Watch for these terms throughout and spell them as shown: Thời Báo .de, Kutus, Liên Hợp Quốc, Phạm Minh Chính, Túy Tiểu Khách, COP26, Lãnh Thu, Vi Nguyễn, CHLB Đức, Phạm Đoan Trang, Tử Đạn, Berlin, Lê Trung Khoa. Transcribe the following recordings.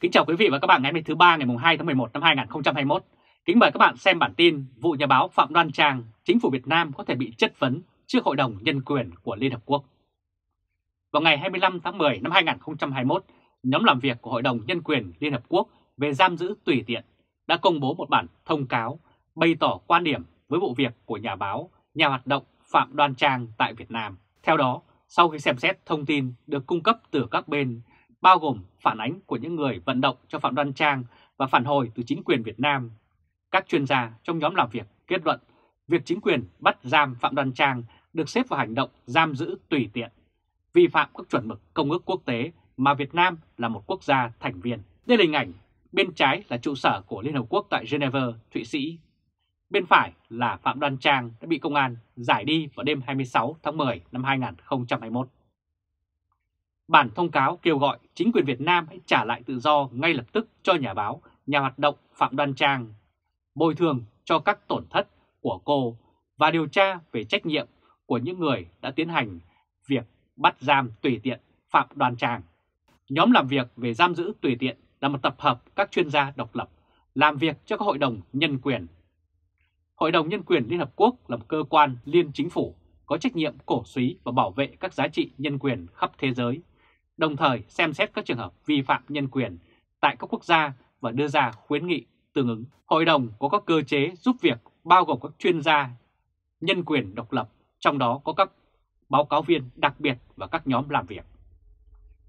Kính chào quý vị và các bạn ngày hôm nay thứ ba ngày 2 tháng 11 năm 2021. Kính mời các bạn xem bản tin vụ nhà báo Phạm Đoan Trang, chính phủ Việt Nam có thể bị chất vấn trước Hội đồng Nhân quyền của Liên Hợp Quốc. Vào ngày 25 tháng 10 năm 2021, nhóm làm việc của Hội đồng Nhân quyền Liên Hợp Quốc về giam giữ tùy tiện đã công bố một bản thông cáo bày tỏ quan điểm với vụ việc của nhà báo, nhà hoạt động Phạm Đoan Trang tại Việt Nam. Theo đó, sau khi xem xét thông tin được cung cấp từ các bên, bao gồm phản ánh của những người vận động cho Phạm Đoan Trang và phản hồi từ chính quyền Việt Nam, các chuyên gia trong nhóm làm việc kết luận việc chính quyền bắt giam Phạm Đoan Trang được xếp vào hành động giam giữ tùy tiện, vi phạm các chuẩn mực công ước quốc tế mà Việt Nam là một quốc gia thành viên. Đây là hình ảnh, bên trái là trụ sở của Liên Hợp Quốc tại Geneva, Thụy Sĩ. Bên phải là Phạm Đoan Trang đã bị công an giải đi vào đêm 26 tháng 10 năm 2021. Bản thông cáo kêu gọi chính quyền Việt Nam hãy trả lại tự do ngay lập tức cho nhà báo, nhà hoạt động Phạm Đoan Trang, bồi thường cho các tổn thất của cô và điều tra về trách nhiệm của những người đã tiến hành việc bắt giam tùy tiện Phạm Đoan Trang. Nhóm làm việc về giam giữ tùy tiện là một tập hợp các chuyên gia độc lập làm việc cho các hội đồng nhân quyền. Hội đồng Nhân quyền Liên Hợp Quốc là một cơ quan liên chính phủ có trách nhiệm cổ súy và bảo vệ các giá trị nhân quyền khắp thế giới, đồng thời xem xét các trường hợp vi phạm nhân quyền tại các quốc gia và đưa ra khuyến nghị tương ứng. Hội đồng có các cơ chế giúp việc bao gồm các chuyên gia nhân quyền độc lập, trong đó có các báo cáo viên đặc biệt và các nhóm làm việc.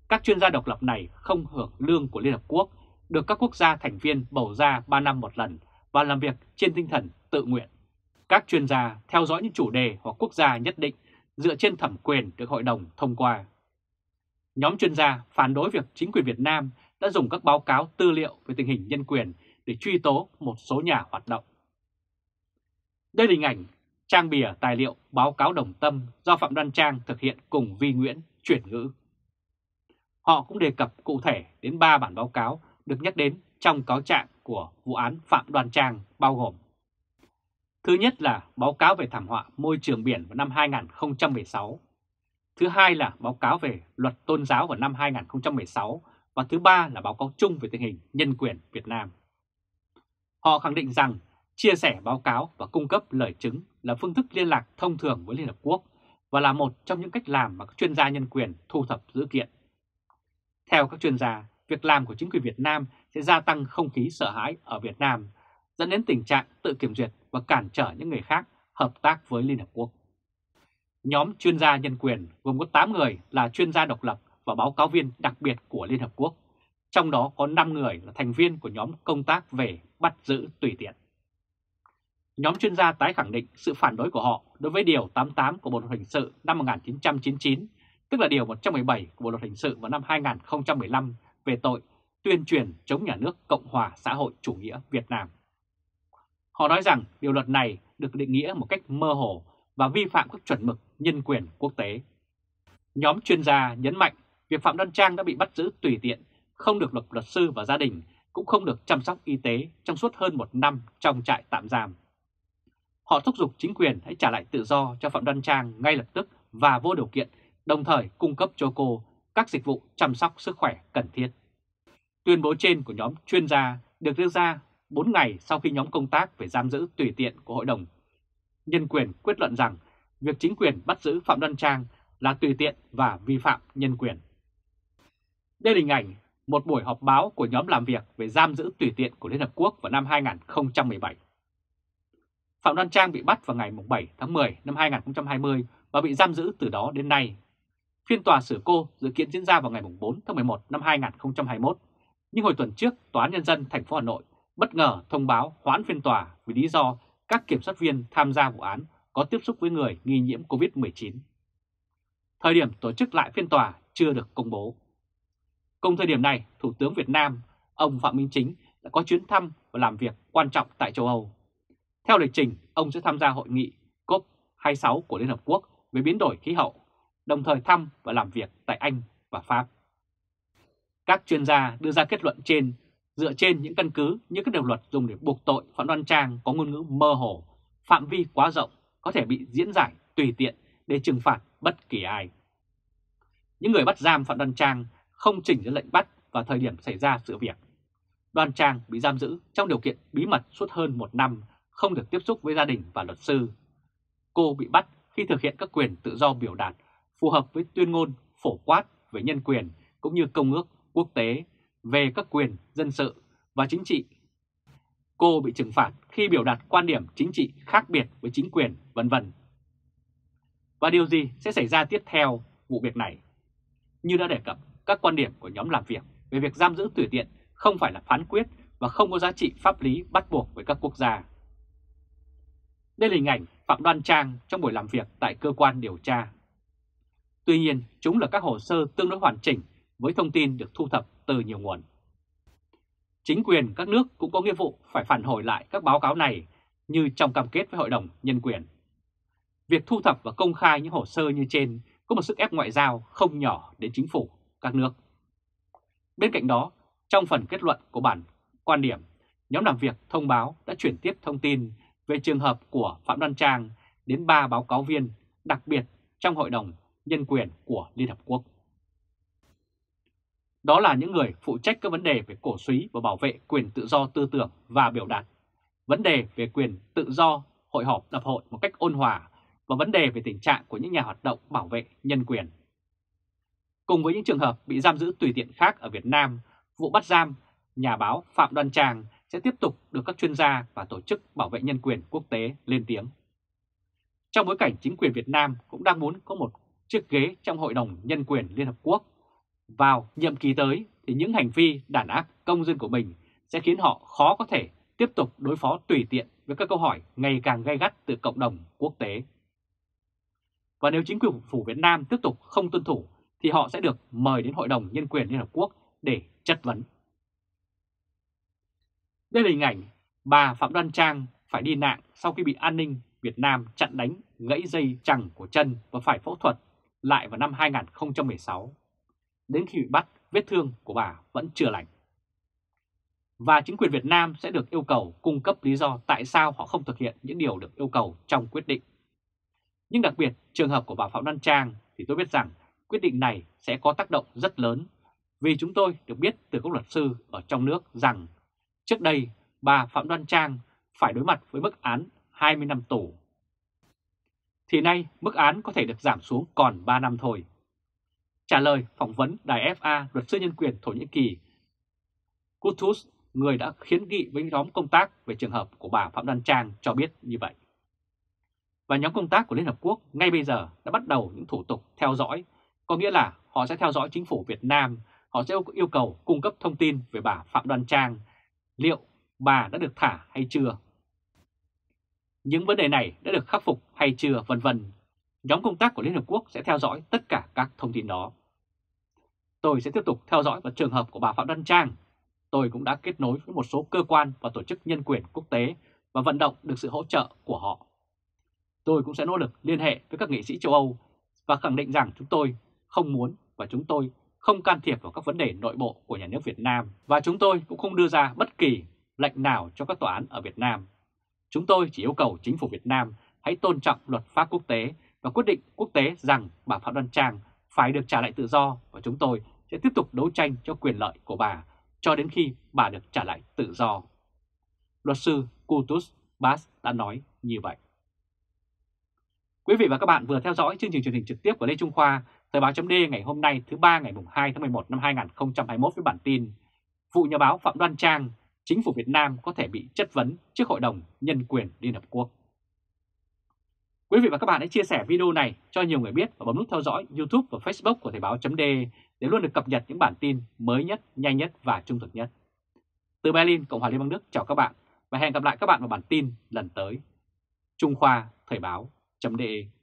Các chuyên gia độc lập này không hưởng lương của Liên Hợp Quốc, được các quốc gia thành viên bầu ra 3 năm một lần và làm việc trên tinh thần tự nguyện. Các chuyên gia theo dõi những chủ đề hoặc quốc gia nhất định dựa trên thẩm quyền được hội đồng thông qua. Nhóm chuyên gia phản đối việc chính quyền Việt Nam đã dùng các báo cáo tư liệu về tình hình nhân quyền để truy tố một số nhà hoạt động. Đây là hình ảnh trang bìa tài liệu báo cáo đồng tâm do Phạm Đoan Trang thực hiện cùng Vi Nguyễn chuyển ngữ. Họ cũng đề cập cụ thể đến 3 bản báo cáo được nhắc đến trong cáo trạng của vụ án Phạm Đoan Trang bao gồm: thứ nhất là báo cáo về thảm họa môi trường biển vào năm 2016, thứ hai là báo cáo về luật tôn giáo vào năm 2016 và thứ ba là báo cáo chung về tình hình nhân quyền Việt Nam. Họ khẳng định rằng chia sẻ báo cáo và cung cấp lời chứng là phương thức liên lạc thông thường với Liên Hợp Quốc và là một trong những cách làm mà các chuyên gia nhân quyền thu thập dữ kiện. Theo các chuyên gia, việc làm của chính quyền Việt Nam sẽ gia tăng không khí sợ hãi ở Việt Nam, dẫn đến tình trạng tự kiểm duyệt và cản trở những người khác hợp tác với Liên Hợp Quốc. Nhóm chuyên gia nhân quyền gồm có 8 người là chuyên gia độc lập và báo cáo viên đặc biệt của Liên Hợp Quốc, trong đó có 5 người là thành viên của nhóm công tác về bắt giữ tùy tiện. Nhóm chuyên gia tái khẳng định sự phản đối của họ đối với Điều 88 của Bộ Luật Hình sự năm 1999, tức là Điều 117 của Bộ Luật Hình sự vào năm 2015 về tội tuyên truyền chống nhà nước Cộng hòa xã hội chủ nghĩa Việt Nam. Họ nói rằng điều luật này được định nghĩa một cách mơ hồ và vi phạm các chuẩn mực nhân quyền quốc tế. Nhóm chuyên gia nhấn mạnh việc Phạm Đoan Trang đã bị bắt giữ tùy tiện, không được luật sư và gia đình, cũng không được chăm sóc y tế trong suốt hơn một năm trong trại tạm giam. Họ thúc giục chính quyền hãy trả lại tự do cho Phạm Đoan Trang ngay lập tức và vô điều kiện, đồng thời cung cấp cho cô các dịch vụ chăm sóc sức khỏe cần thiết. Tuyên bố trên của nhóm chuyên gia được đưa ra 4 ngày sau khi nhóm công tác về giam giữ tùy tiện của Hội đồng Nhân quyền kết luận rằng việc chính quyền bắt giữ Phạm Đoan Trang là tùy tiện và vi phạm nhân quyền. Đây là hình ảnh một buổi họp báo của nhóm làm việc về giam giữ tùy tiện của Liên Hợp Quốc vào năm 2017. Phạm Đoan Trang bị bắt vào ngày 7 tháng 10 năm 2020 và bị giam giữ từ đó đến nay. Phiên tòa xử cô dự kiến diễn ra vào ngày 4 tháng 11 năm 2021, nhưng hồi tuần trước Tòa án Nhân dân thành phố Hà Nội bất ngờ thông báo hoãn phiên tòa vì lý do các kiểm sát viên tham gia vụ án có tiếp xúc với người nghi nhiễm COVID-19. Thời điểm tổ chức lại phiên tòa chưa được công bố. Cùng thời điểm này, Thủ tướng Việt Nam, ông Phạm Minh Chính đã có chuyến thăm và làm việc quan trọng tại châu Âu. Theo lịch trình, ông sẽ tham gia hội nghị COP26 của Liên Hợp Quốc về biến đổi khí hậu, đồng thời thăm và làm việc tại Anh và Pháp. Các chuyên gia đưa ra kết luận trên dựa trên những căn cứ như các điều luật dùng để buộc tội Phạm Đoan Trang có ngôn ngữ mơ hồ, phạm vi quá rộng, có thể bị diễn giải tùy tiện để trừng phạt bất kỳ ai. Những người bắt giam Phạm Đoan Trang không trình ra lệnh bắt vào thời điểm xảy ra sự việc. Đoan Trang bị giam giữ trong điều kiện bí mật suốt hơn một năm, không được tiếp xúc với gia đình và luật sư. Cô bị bắt khi thực hiện các quyền tự do biểu đạt phù hợp với tuyên ngôn phổ quát về nhân quyền cũng như công ước quốc tế về các quyền dân sự và chính trị. Cô bị trừng phạt khi biểu đạt quan điểm chính trị khác biệt với chính quyền, vân vân. Và điều gì sẽ xảy ra tiếp theo vụ việc này? Như đã đề cập, các quan điểm của nhóm làm việc về việc giam giữ tùy tiện không phải là phán quyết và không có giá trị pháp lý bắt buộc với các quốc gia. Đây là hình ảnh Phạm Đoan Trang trong buổi làm việc tại cơ quan điều tra. Tuy nhiên, chúng là các hồ sơ tương đối hoàn chỉnh với thông tin được thu thập từ nhiều nguồn. Chính quyền các nước cũng có nghĩa vụ phải phản hồi lại các báo cáo này như trong cam kết với Hội đồng Nhân quyền. Việc thu thập và công khai những hồ sơ như trên có một sức ép ngoại giao không nhỏ đến chính phủ các nước. Bên cạnh đó, trong phần kết luận của bản quan điểm, nhóm làm việc thông báo đã chuyển tiếp thông tin về trường hợp của Phạm Đoan Trang đến 3 báo cáo viên đặc biệt trong Hội đồng Nhân quyền của Liên Hợp Quốc. Đó là những người phụ trách các vấn đề về cổ súy và bảo vệ quyền tự do tư tưởng và biểu đạt, vấn đề về quyền tự do hội họp tập hội một cách ôn hòa và vấn đề về tình trạng của những nhà hoạt động bảo vệ nhân quyền. Cùng với những trường hợp bị giam giữ tùy tiện khác ở Việt Nam, vụ bắt giam nhà báo Phạm Đoan Trang sẽ tiếp tục được các chuyên gia và tổ chức bảo vệ nhân quyền quốc tế lên tiếng. Trong bối cảnh chính quyền Việt Nam cũng đang muốn có một chiếc ghế trong Hội đồng Nhân quyền Liên Hợp Quốc, vào nhiệm kỳ tới thì những hành vi đàn áp công dân của mình sẽ khiến họ khó có thể tiếp tục đối phó tùy tiện với các câu hỏi ngày càng gay gắt từ cộng đồng quốc tế. Và nếu chính quyền phủ Việt Nam tiếp tục không tuân thủ thì họ sẽ được mời đến Hội đồng Nhân quyền Liên Hợp Quốc để chất vấn. Đây là hình ảnh bà Phạm Đoan Trang phải đi nạn sau khi bị an ninh Việt Nam chặn đánh gãy dây chằng của chân và phải phẫu thuật lại vào năm 2016. Đến khi bị bắt, vết thương của bà vẫn chưa lành. Và chính quyền Việt Nam sẽ được yêu cầu cung cấp lý do tại sao họ không thực hiện những điều được yêu cầu trong quyết định. Nhưng đặc biệt, trường hợp của bà Phạm Đoan Trang thì tôi biết rằng quyết định này sẽ có tác động rất lớn, vì chúng tôi được biết từ các luật sư ở trong nước rằng trước đây bà Phạm Đoan Trang phải đối mặt với mức án 20 năm tù. Thì nay mức án có thể được giảm xuống còn 3 năm thôi. Trả lời phỏng vấn đài FA, luật sư nhân quyền Thổ Nhĩ Kỳ Kutus, người đã kiến nghị với nhóm công tác về trường hợp của bà Phạm Đoan Trang, cho biết như vậy. Và nhóm công tác của Liên Hợp Quốc ngay bây giờ đã bắt đầu những thủ tục theo dõi, có nghĩa là họ sẽ theo dõi chính phủ Việt Nam, họ sẽ yêu cầu cung cấp thông tin về bà Phạm Đoan Trang, liệu bà đã được thả hay chưa, những vấn đề này đã được khắc phục hay chưa, vân vân. Nhóm công tác của Liên Hợp Quốc sẽ theo dõi tất cả các thông tin đó. Tôi sẽ tiếp tục theo dõi vào trường hợp của bà Phạm Đoan Trang. Tôi cũng đã kết nối với một số cơ quan và tổ chức nhân quyền quốc tế và vận động được sự hỗ trợ của họ. Tôi cũng sẽ nỗ lực liên hệ với các nghị sĩ châu Âu và khẳng định rằng chúng tôi không muốn và chúng tôi không can thiệp vào các vấn đề nội bộ của nhà nước Việt Nam, và chúng tôi cũng không đưa ra bất kỳ lệnh nào cho các tòa án ở Việt Nam. Chúng tôi chỉ yêu cầu chính phủ Việt Nam hãy tôn trọng luật pháp quốc tế và quyết định quốc tế rằng bà Phạm Đoan Trang phải được trả lại tự do, và chúng tôi sẽ tiếp tục đấu tranh cho quyền lợi của bà cho đến khi bà được trả lại tự do. Luật sư Kutus Bas đã nói như vậy. Quý vị và các bạn vừa theo dõi chương trình truyền hình trực tiếp của Lê Trung Khoa, Thời Báo .de ngày hôm nay thứ Ba ngày 2 tháng 11 năm 2021 với bản tin Vụ nhà báo Phạm Đoan Trang, chính phủ Việt Nam có thể bị chất vấn trước Hội đồng Nhân quyền Liên Hợp Quốc. Quý vị và các bạn hãy chia sẻ video này cho nhiều người biết và bấm nút theo dõi YouTube và Facebook của Thời Báo .de để luôn được cập nhật những bản tin mới nhất, nhanh nhất và trung thực nhất. Từ Berlin, Cộng hòa Liên bang Đức chào các bạn và hẹn gặp lại các bạn vào bản tin lần tới. Trung Khoa, Thời Báo .de